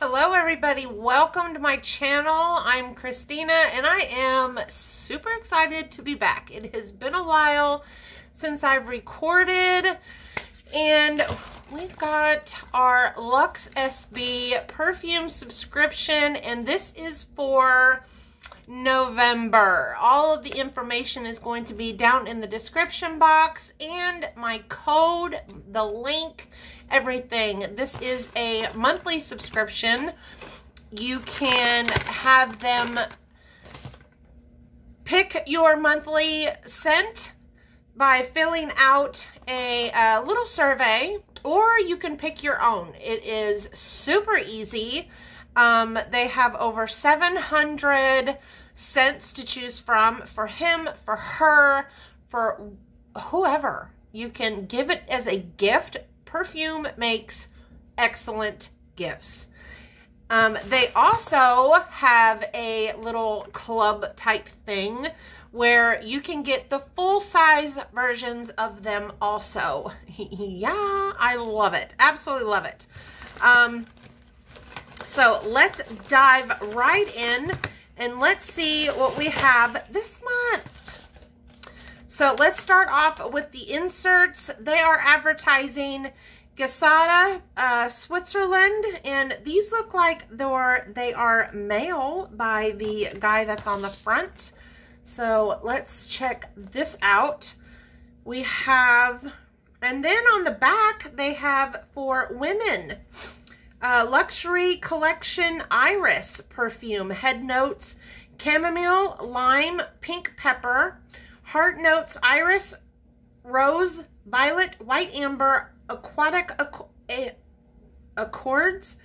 Hello everybody, welcome to my channel. I'm Christina and I am super excited to be back. It has been a while since I've recorded and we've got our Lux SB perfume subscription and this is for November. All of the information is going to be down in the description box and my code, the link, everything. This is a monthly subscription. You can have them pick your monthly scent by filling out a little survey, or you can pick your own. It is super easy. They have over 700 scents to choose from for him, for her, for whoever. You can give it as a gift. Perfume makes excellent gifts. They also have a little club type thing where you can get the full-size versions of them also. Yeah, I love it. Absolutely love it. So let's dive right in and let's see what we have this month. So let's start off with the inserts. They are advertising Gesada, Switzerland, and these look like they are male by the guy that's on the front. So let's check this out. We have, and then on the back they have for women. Luxury Collection Iris Perfume. Head notes, chamomile, lime, pink pepper. Heart notes, iris, rose, violet, white amber, aquatic accords.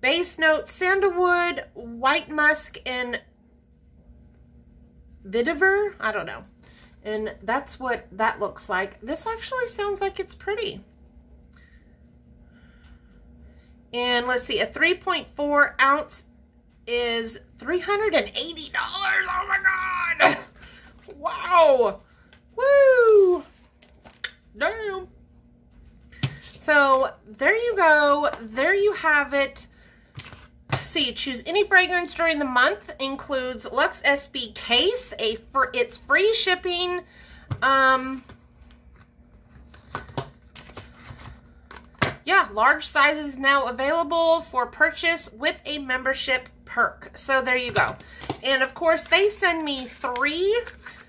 Base notes, sandalwood, white musk, and vetiver. I don't know. And that's what that looks like. This actually sounds like it's pretty. And let's see, a 3.4 ounce is $380. Oh my God. Wow. Woo. Damn. So there you go. There you have it. See, choose any fragrance during the month. Includes Lux SB case. It's free shipping. Yeah, large sizes now available for purchase with a membership perk. So there you go. And of course, they send me three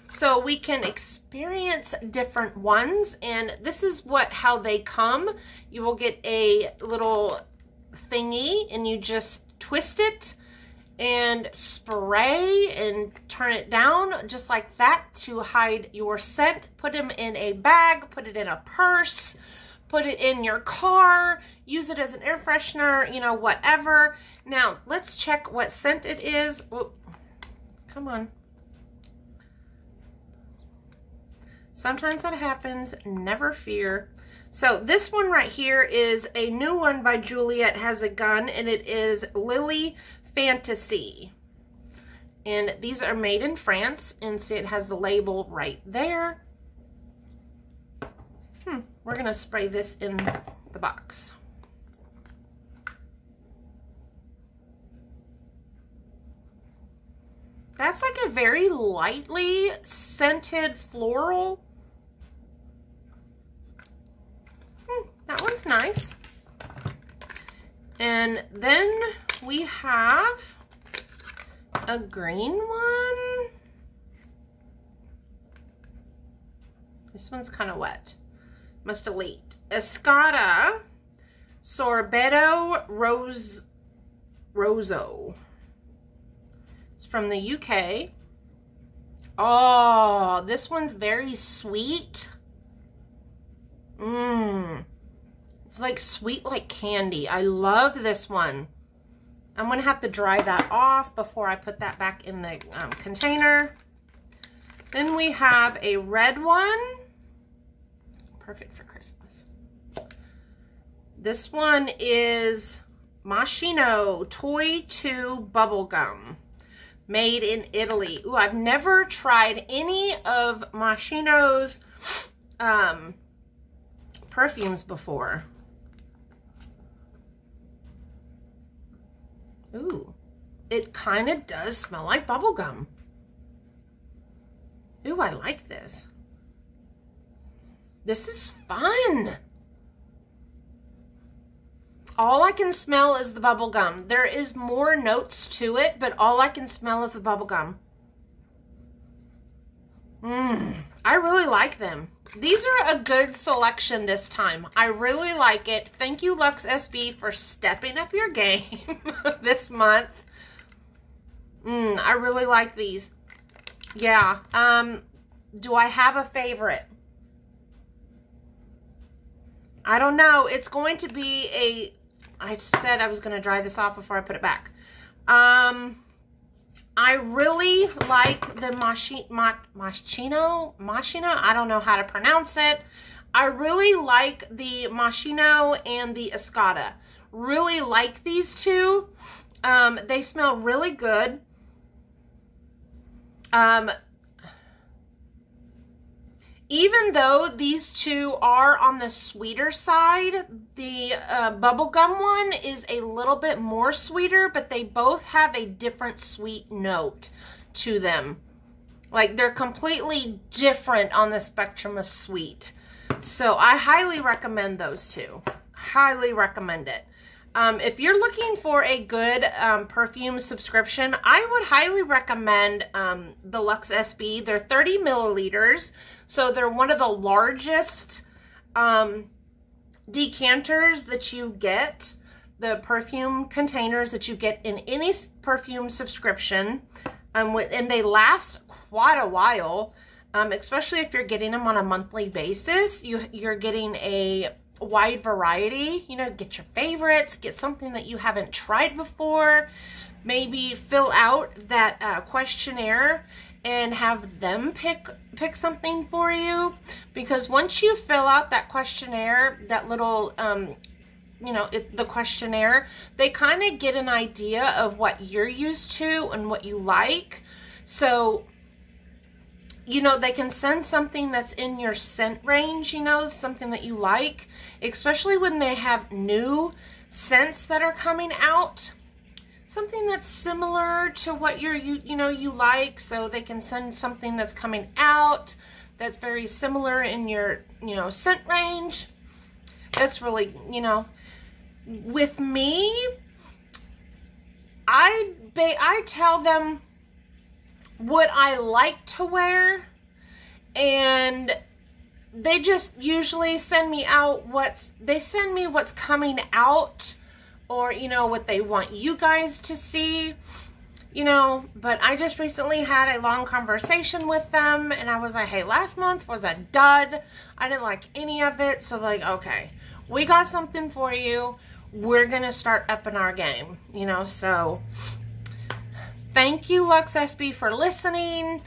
so we can experience different ones. And this is how they come. You will get a little thingy and you just twist it and spray and turn it down just like that to hide your scent. Put them in a bag, put it in a purse, put it in your car, use it as an air freshener, you know, whatever. Now, let's check what scent it is. Oh, come on. Sometimes that happens, never fear. So this one right here is a new one by Juliette Has a Gun, and it is Lily Fantasy. And these are made in France, and see it has the label right there. We're going to spray this in the box. That's like a very lightly scented floral. That one's nice. And then we have a green one. This one's kind of wet. Must delete. Escada, Sorbetto Rosso. It's from the UK. Oh, this one's very sweet. It's like sweet like candy. I love this one. I'm going to have to dry that off before I put that back in the container. Then we have a red one. Perfect for Christmas. This one is Moschino Toy 2 Bubblegum, made in Italy. Ooh, I've never tried any of Moschino's perfumes before. Ooh, it kind of does smell like bubblegum. Ooh, I like this. This is fun. All I can smell is the bubblegum. There is more notes to it, but all I can smell is the bubblegum. I really like them. These are a good selection this time. I really like it. Thank you, Lux SB, for stepping up your game this month. I really like these. Yeah. Do I have a favorite? I don't know. It's going to be a... I said I was going to dry this off before I put it back. I really like the Moschino. I don't know how to pronounce it. I really like the Moschino and the Escada. Really like these two. They smell really good. Even though these two are on the sweeter side, the bubblegum one is a little bit more sweeter, but they both have a different sweet note to them. Like, they're completely different on the spectrum of sweet. So I highly recommend those two. Highly recommend it. If you're looking for a good perfume subscription, I would highly recommend the Lux SB. They're 30 milliliters, so they're one of the largest decanters that you get, the perfume containers that you get in any perfume subscription, and they last quite a while, especially if you're getting them on a monthly basis. You're getting a wide variety. You know, get your favorites, get something that you haven't tried before, maybe fill out that questionnaire and have them pick something for you, because once you fill out that questionnaire, that little you know, the questionnaire, they kind of get an idea of what you're used to and what you like, so you know, they can send something that's in your scent range, you know, something that you like, especially when they have new scents that are coming out, something that's similar to what you like. So they can send something that's coming out that's very similar in your, you know, scent range. That's really, you know, with me, I tell them what I like to wear, and they just usually send me out what's coming out, or you know, what they want you guys to see, you know. But I just recently had a long conversation with them, and I was like, hey, last month was a dud, I didn't like any of it, so like, okay, we got something for you, we're gonna start upping our game, you know. So thank you, Lux SB, for listening.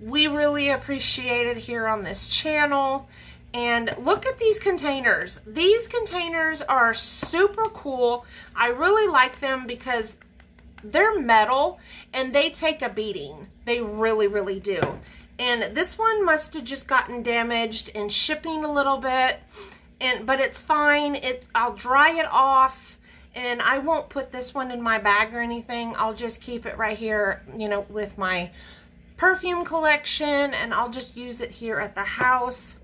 We really appreciate it here on this channel. And look at these containers. These containers are super cool. I really like them because they're metal and they take a beating. They really, really do. And this one must have just gotten damaged in shipping a little bit, but it's fine. I'll dry it off. And I won't put this one in my bag or anything. I'll just keep it right here, you know, with my perfume collection, and I'll just use it here at the house.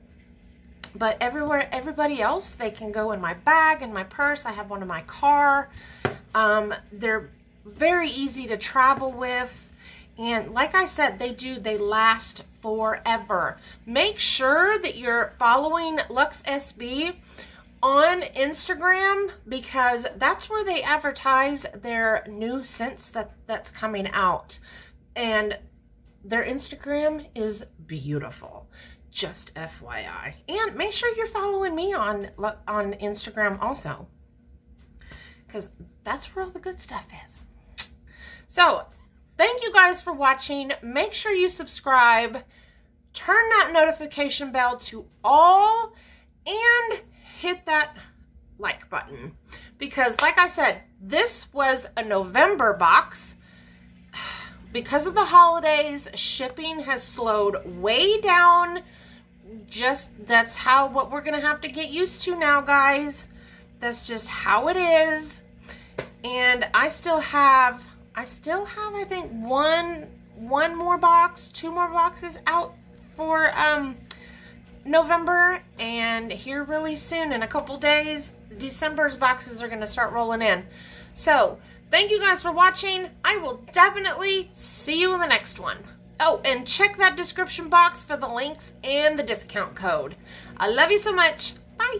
But everybody else, they can go in my bag, in my purse. I have one in my car. They're very easy to travel with. And like I said, they last forever. Make sure that you're following Lux SB on Instagram, because that's where they advertise their new scents that's coming out, and their Instagram is beautiful, just FYI. And make sure you're following me on Instagram also, because that's where all the good stuff is. So thank you guys for watching. Make sure you subscribe, turn that notification bell to all, and hit that like button, because like I said, this was a November box. Because of the holidays, shipping has slowed way down. That's what we're gonna have to get used to now, guys. That's just how it is. And I still have I think one more box, two more boxes out for November, and here really soon in a couple days December's boxes are going to start rolling in. So thank you guys for watching. I will definitely see you in the next one. Oh, and check that description box for the links and the discount code. I love you so much. Bye.